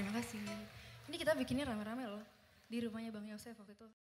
Terima kasih. Ini kita bikinnya rame-rame loh. Di rumahnya Bang Yosef waktu itu.